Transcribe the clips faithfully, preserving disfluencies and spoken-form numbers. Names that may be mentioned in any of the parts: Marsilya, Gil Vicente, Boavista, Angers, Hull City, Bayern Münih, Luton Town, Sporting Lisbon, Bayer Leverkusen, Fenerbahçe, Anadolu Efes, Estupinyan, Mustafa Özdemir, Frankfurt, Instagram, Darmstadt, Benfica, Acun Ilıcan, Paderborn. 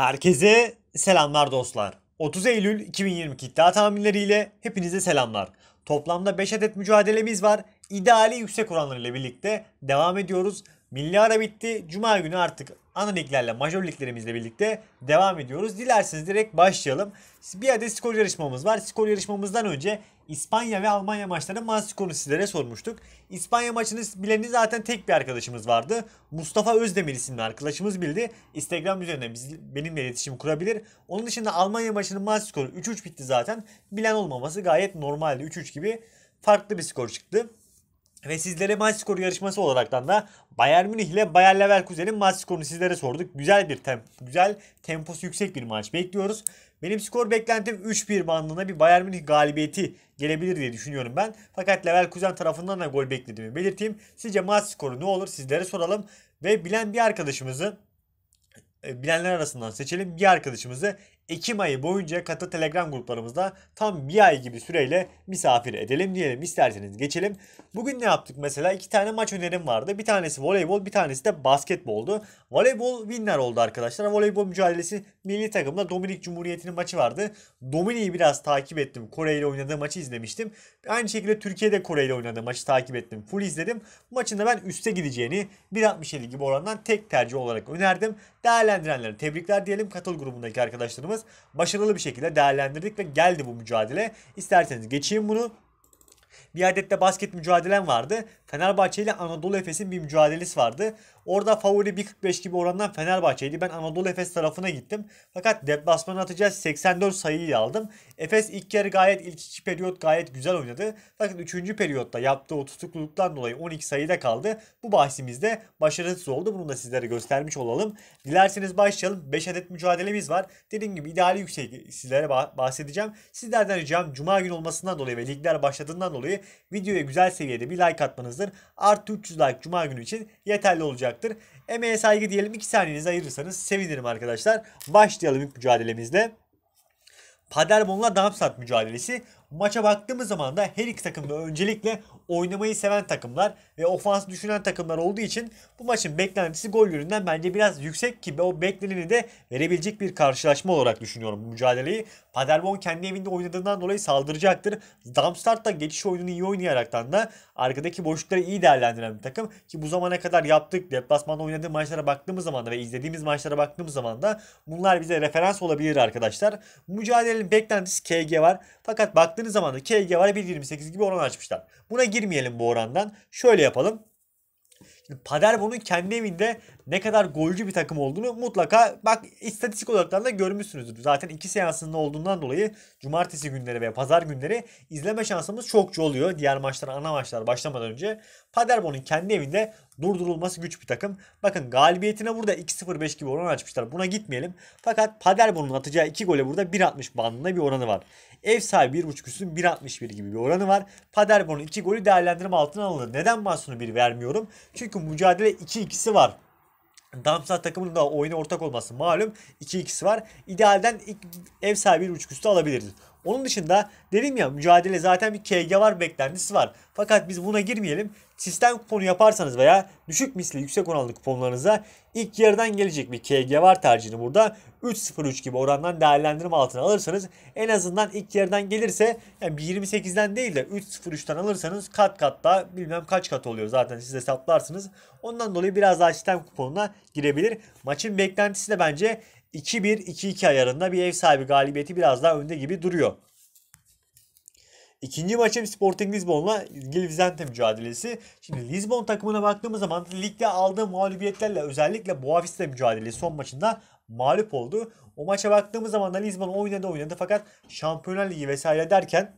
Herkese selamlar dostlar. otuz Eylül iki bin yirmi iki iddia tahminleriyle hepinize selamlar. Toplamda beş adet mücadelemiz var. İdeali yüksek oranlarıyla birlikte devam ediyoruz. Milli ara bitti. Cuma günü artık ana liglerle, major liglerimizle birlikte devam ediyoruz. Dilerseniz direkt başlayalım. Bir adet skor yarışmamız var. Skor yarışmamızdan önce İspanya ve Almanya maçlarının maç skorunu sizlere sormuştuk. İspanya maçını bileni zaten tek bir arkadaşımız vardı. Mustafa Özdemir isimli arkadaşımız bildi. Instagram üzerinden biz, benimle iletişim kurabilir. Onun dışında Almanya maçının maç skoru üç üç bitti zaten. Bilen olmaması gayet normaldi. üç üç gibi farklı bir skor çıktı. Ve sizlere maç skoru yarışması olaraktan da Bayern Münih ile Bayer Leverkusen'in maç skorunu sizlere sorduk. Güzel bir tem güzel temposu yüksek bir maç bekliyoruz. Benim skor beklentim üç bir bandında bir Bayern Münih galibiyeti gelebilir diye düşünüyorum ben. Fakat Leverkusen tarafından da gol beklediğimi belirteyim. Sizce maç skoru ne olur sizlere soralım. Ve bilen bir arkadaşımızı, bilenler arasından seçelim bir arkadaşımızı. Ekim ayı boyunca katı Telegram gruplarımızda tam bir ay gibi süreyle misafir edelim diyelim, isterseniz geçelim. Bugün ne yaptık mesela? İki tane maç önerim vardı. Bir tanesi voleybol, bir tanesi de basketboldu. Voleybol winner oldu arkadaşlar. Voleybol mücadelesi milli takımda Dominik Cumhuriyeti'nin maçı vardı. Dominik'i biraz takip ettim. Kore ile oynadığı maçı izlemiştim. Aynı şekilde Türkiye'de Kore ile oynadığı maçı takip ettim. Full izledim. Maçında ben üste gideceğini bir altmış yedi gibi orandan tek tercih olarak önerdim. Değerlendirenlere tebrikler diyelim. Katıl grubundaki arkadaşlarımız başarılı bir şekilde değerlendirdik ve geldi bu mücadele. İsterseniz geçeyim bunu. Bir adet de basket mücadelem vardı. Fenerbahçe ile Anadolu Efes'in bir mücadelesi vardı. Orada favori bir kırk beş gibi orandan Fenerbahçe'ydi. Ben Anadolu Efes tarafına gittim. Fakat deplasmanı atacağız seksen dört sayıyı aldım. Efes ilk yarı gayet, ilk iki periyot gayet güzel oynadı. Fakat üçüncü periyotta yaptığı o tutukluluktan dolayı on iki sayıda kaldı. Bu bahsimizde başarısız oldu. Bunu da sizlere göstermiş olalım. Dilerseniz başlayalım. beş adet mücadelemiz var. Dediğim gibi ideali yüksek sizlere bahsedeceğim. Sizlerden ricam Cuma günü olmasından dolayı ve ligler başladığından dolayı videoya güzel seviyede bir like atmanızdır. Artı üç yüz like Cuma günü için yeterli olacak. Emeğe saygı diyelim. iki saniyenizi ayırırsanız sevinirim arkadaşlar. Başlayalım ilk mücadelemizle. Paderborn'la Darmstadt mücadelesi. Maça baktığımız zaman da her iki takım da öncelikle oynamayı seven takımlar ve ofans düşünen takımlar olduğu için bu maçın beklentisi gol yönünden bence biraz yüksek ki o bekleneni de verebilecek bir karşılaşma olarak düşünüyorum bu mücadeleyi. Paderborn kendi evinde oynadığından dolayı saldıracaktır. Darmstadt da geçiş oyununu iyi oynayaraktan da arkadaki boşlukları iyi değerlendiren bir takım ki bu zamana kadar yaptık. Deplasmanda oynadığı maçlara baktığımız zaman da ve izlediğimiz maçlara baktığımız zaman da bunlar bize referans olabilir arkadaşlar. Mücadelenin beklentisi K G var. Fakat baktığımız zaman da K G var bir yirmi sekiz gibi oran açmışlar. Buna girmeyelim bu orandan. Şöyle yapalım. Şimdi Paderborn'un kendi evinde ne kadar golcü bir takım olduğunu mutlaka bak istatistik olarak da görmüşsünüzdür. Zaten iki seansında olduğundan dolayı cumartesi günleri veya pazar günleri izleme şansımız çokça oluyor. Diğer maçlar, ana maçlar başlamadan önce Paderborn'un kendi evinde durdurulması güç bir takım. Bakın galibiyetine burada iki sıfır beş gibi oran açmışlar. Buna gitmeyelim. Fakat Paderborn'un atacağı iki gole burada bir altmış bandında bir oranı var. Ev sahibi bir buçuk üstün bir altmış bir gibi bir oranı var. Paderborn'un iki golü değerlendirme altına alınır. Neden mahsunu bir vermiyorum? Çünkü mücadele iki ikisi var. Darmstadt takımının da oyuna ortak olması malum. iki ikisi var. İdealden ev sahibi bir buçuk üstü alabiliriz. Onun dışında dedim ya mücadele zaten bir K G var, beklentisi var. Fakat biz buna girmeyelim. Sistem kuponu yaparsanız veya düşük misli yüksek oranlı kuponlarınıza ilk yarıdan gelecek bir K G var tercihini burada üç sıfır üç gibi orandan değerlendirme altına alırsanız en azından ilk yarıdan gelirse yani bir yirmi sekizden değil de üç sıfır üçten alırsanız kat kat da bilmem kaç kat oluyor zaten siz hesaplarsınız. Ondan dolayı biraz daha sistem kuponuna girebilir. Maçın beklentisi de bence iki bir iki iki ayarında bir ev sahibi galibiyeti biraz daha önde gibi duruyor. İkinci maçım Sporting Lisbon'la Gil Vicente mücadelesi. Şimdi Lisbon takımına baktığımız zaman ligde aldığı mağlubiyetlerle özellikle Boavista mücadelesi son maçında mağlup oldu. O maça baktığımız zaman da Lisbon oynadı oynadı fakat Şampiyonlar Ligi vesaire derken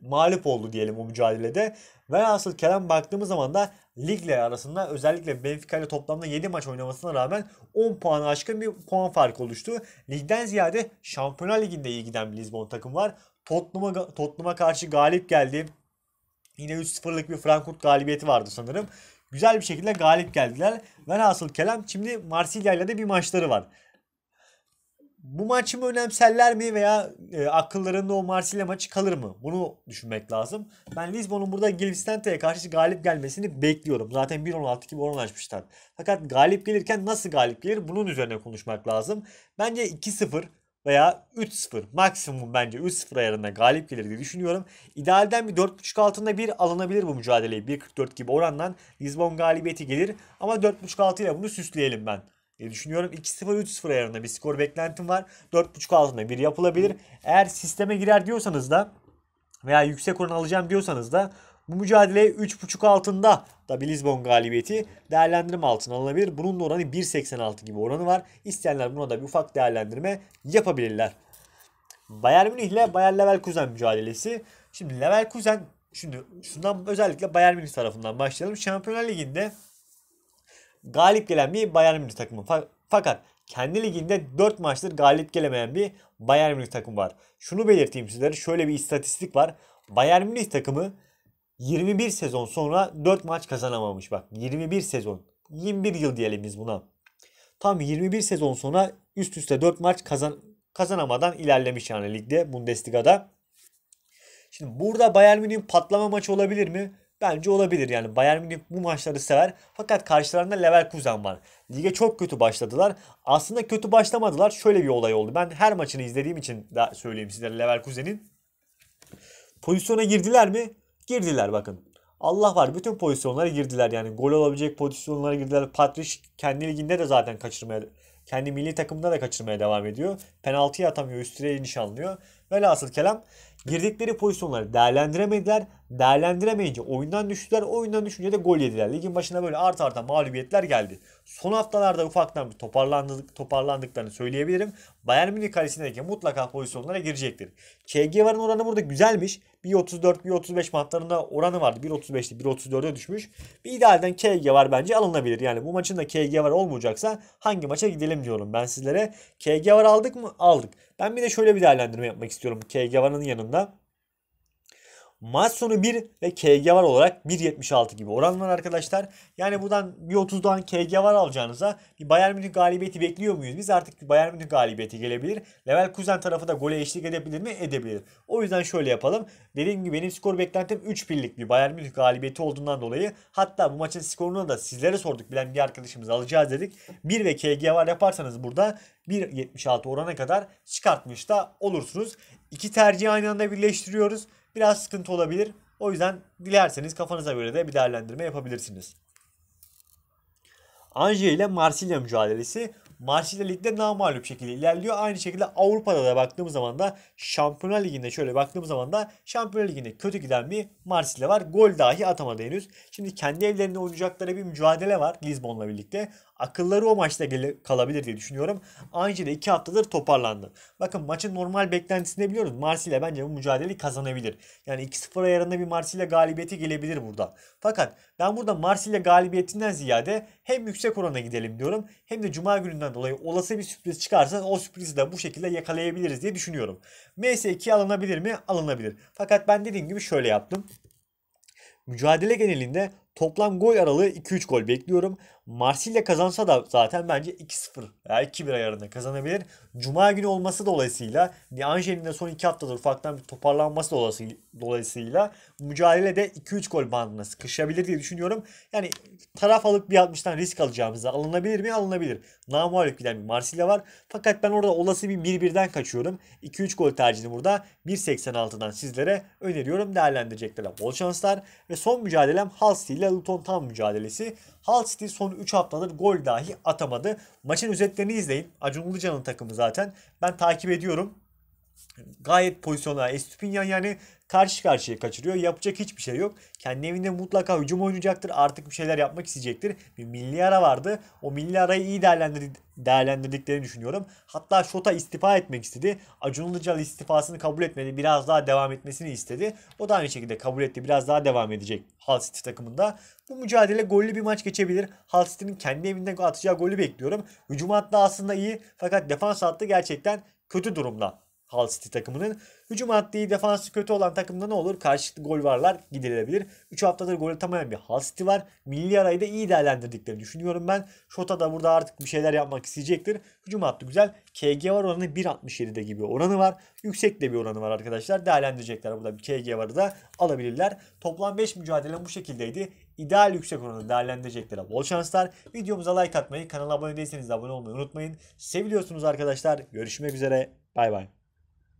mağlup oldu diyelim o mücadelede. Velhasıl kelam baktığımız zaman da ligler arasında özellikle Benfica ile toplamda yedi maç oynamasına rağmen on puanı aşkın bir puan farkı oluştu. Ligden ziyade Şampiyonlar Ligi'nde iyi giden bir Lisbon takım var. Tottenham'a Tottenham'a karşı galip geldi. Yine üç sıfırlık bir Frankfurt galibiyeti vardı sanırım. Güzel bir şekilde galip geldiler. Velhasıl kelam şimdi Marsilya ile de bir maçları var. bu maçı mı önemserler mi veya e, akıllarında o Marsilya maçı kalır mı? Bunu düşünmek lazım. Ben Lisbon'un burada Gil Vicente'ye karşı galip gelmesini bekliyorum. Zaten bir on altı gibi oran açmışlar. Fakat galip gelirken nasıl galip gelir? Bunun üzerine konuşmak lazım. Bence iki sıfır veya üç sıfır maksimum, bence üç sıfır ayarında galip gelir diye düşünüyorum. İdealden bir dört buçuk altında bir alınabilir bu mücadeleyi. bir kırk dört gibi orandan Lisbon galibiyeti gelir. Ama dört buçuk altı ile bunu süsleyelim ben diye düşünüyorum. iki sıfır üç sıfır ayarında bir skor beklentim var. dört buçuk altında bir yapılabilir. Eğer sisteme girer diyorsanız da veya yüksek oran alacağım diyorsanız da bu mücadeleye üç buçuk altında da bir Lisbon galibiyeti değerlendirme altına alınabilir. Bunun da oranı bir seksen altı gibi oranı var. İsteyenler buna da bir ufak değerlendirme yapabilirler. Bayern Münih ile Bayer Leverkusen mücadelesi. Şimdi Leverkusen, şimdi şundan özellikle Bayern Münih tarafından başlayalım. Şampiyonlar Ligi'nde galip gelen bir Bayern Münih takımı. Fakat kendi liginde dört maçtır galip gelemeyen bir Bayern Münih takımı var. Şunu belirteyim sizlere. Şöyle bir istatistik var. Bayern Münih takımı yirmi bir sezon sonra dört maç kazanamamış. Bak, yirmi bir sezon. yirmi bir yıl diyelim biz buna. Tam yirmi bir sezon sonra üst üste dört maç kazan kazanamadan ilerlemiş yani ligde, Bundesliga'da. Şimdi burada Bayern Münih'in patlama maçı olabilir mi? Bence olabilir yani. Bayern Münih bu maçları sever. Fakat karşılarında Leverkusen var. Lige çok kötü başladılar. Aslında kötü başlamadılar. Şöyle bir olay oldu. Ben her maçını izlediğim için de söyleyeyim sizlere Leverkusen'in. Pozisyona girdiler mi? Girdiler bakın. Allah var, bütün pozisyonlara girdiler. Yani gol olabilecek pozisyonlara girdiler. Patrick kendi liginde de zaten kaçırmaya, kendi milli takımında da kaçırmaya devam ediyor. Penaltıyı atamıyor, üstüne nişanlıyor. Velhasıl kelam girdikleri pozisyonları değerlendiremediler. Değerlendiremeyince oyundan düştüler. Oyundan düşünce de gol yediler. Ligin başına böyle arta arta mağlubiyetler geldi. Son haftalarda ufaktan bir toparlandık, toparlandıklarını söyleyebilirim. Bayern Münih kalesindeki mutlaka pozisyonlara girecektir. K G V'nin oranı burada güzelmiş. bir otuz dört bir otuz beş maçlarında oranı vardı. bir otuz beşti bir otuz dörde düşmüş. Bir idealden K G V bence alınabilir. Yani bu maçın da K G V olmayacaksa hangi maça gidelim diyorum ben sizlere. K G V aldık mı? Aldık. Ben bir de şöyle bir değerlendirme yapmak istiyorum K G V'nin yanında. Maç sonu bir ve K G V olarak bir yetmiş altı gibi oran var arkadaşlar. Yani buradan bir otuzdan K G V alacağınıza bir Bayern Münih galibiyeti bekliyor muyuz? Biz artık bir Bayern Münih galibiyeti gelebilir. Leverkusen tarafı da gole eşlik edebilir mi? Edebilir. O yüzden şöyle yapalım. Dediğim gibi benim skor beklentim üç birlik bir Bayern Münih galibiyeti olduğundan dolayı, hatta bu maçın skorunu da sizlere sorduk, bilen bir arkadaşımız alacağız dedik. bir ve K G V yaparsanız burada bir yetmiş altı orana kadar çıkartmış da olursunuz. İki tercihi aynı anda birleştiriyoruz. Biraz sıkıntı olabilir. O yüzden dilerseniz kafanıza göre de bir değerlendirme yapabilirsiniz. Angers ile Marsilya mücadelesi. Marsilya ligde namağlup şekilde ilerliyor. Aynı şekilde Avrupa'da da baktığımız zaman da Şampiyonlar Ligi'nde şöyle baktığımız zaman da Şampiyonlar Ligi'nde kötü giden bir Marsilya var. Gol dahi atamadı henüz. Şimdi kendi evlerinde oynayacakları bir mücadele var Lisbon'la birlikte. Akılları o maçta kalabilir diye düşünüyorum. Angers de iki haftadır toparlandı. Bakın maçın normal beklentisini biliyoruz. Marsilya bence bu mücadeleyi kazanabilir. Yani iki sıfır ayarında bir Marsilya galibiyeti gelebilir burada. Fakat ben burada Marsilya galibiyetinden ziyade hem yüksek orana gidelim diyorum. Hem de cuma gününden dolayı olası bir sürpriz çıkarsa o sürprizi de bu şekilde yakalayabiliriz diye düşünüyorum. M S iki'ye alınabilir mi? Alınabilir. Fakat ben dediğim gibi şöyle yaptım. Mücadele genelinde toplam gol aralığı iki üç gol bekliyorum. Marsilya kazansa da zaten bence iki sıfır veya iki bir ayarında kazanabilir. Cuma günü olması dolayısıyla, Angers'in de son iki haftadır ufaktan bir toparlanması dolayısıyla mücadele de iki üç gol bandına sıkışabilir diye düşünüyorum. Yani taraf alıp bir altmıştan risk alacağımıza alınabilir mi? Alınabilir. Namuhalif giden bir Marsilya var. Fakat ben orada olası bir bir birden kaçıyorum. iki üç gol tercihini burada bir seksen altıdan sizlere öneriyorum. Değerlendireceklere bol şanslar. Ve son mücadelem Hull City ile Luton Town mücadelesi. Hull City son üç haftadır gol dahi atamadı. Maçın özetlerini izleyin. Acun Ilıcan'ın takımı zaten. Ben takip ediyorum. Gayet pozisyonlar. Estupinyan yani karşı karşıya kaçırıyor. Yapacak hiçbir şey yok. Kendi evinde mutlaka hücum oynayacaktır. Artık bir şeyler yapmak isteyecektir. Bir milli ara vardı. O milli arayı iyi değerlendirdiklerini düşünüyorum. Hatta Şota istifa etmek istedi. Acun Ilıcalı istifasını kabul etmedi. Biraz daha devam etmesini istedi. O da aynı şekilde kabul etti. Biraz daha devam edecek Hull City takımında. Bu mücadele gollü bir maç geçebilir. Hull City'nin kendi evinde atacağı golü bekliyorum. Hücum hattı aslında iyi. Fakat defans hattı gerçekten kötü durumda. Hull City takımının. Hücum hattı defansı kötü olan takımda ne olur? Karşılıklı gol varlar giderilebilir. üç haftadır gol atamayan bir Hull City var. Milli arayı da iyi değerlendirdiklerini düşünüyorum ben. Şota da burada artık bir şeyler yapmak isteyecektir. Hücum hattı güzel. K G var oranı bir altmış yedi'de gibi oranı var. Yüksek de bir oranı var arkadaşlar. Değerlendirecekler. Burada bir K G varı da alabilirler. Toplam beş mücadele bu şekildeydi. İdeal yüksek oranı değerlendireceklere bol şanslar. Videomuza like atmayı, kanala abone değilseniz de abone olmayı unutmayın. Seviliyorsunuz arkadaşlar. Görüşmek üzere. Bay bay.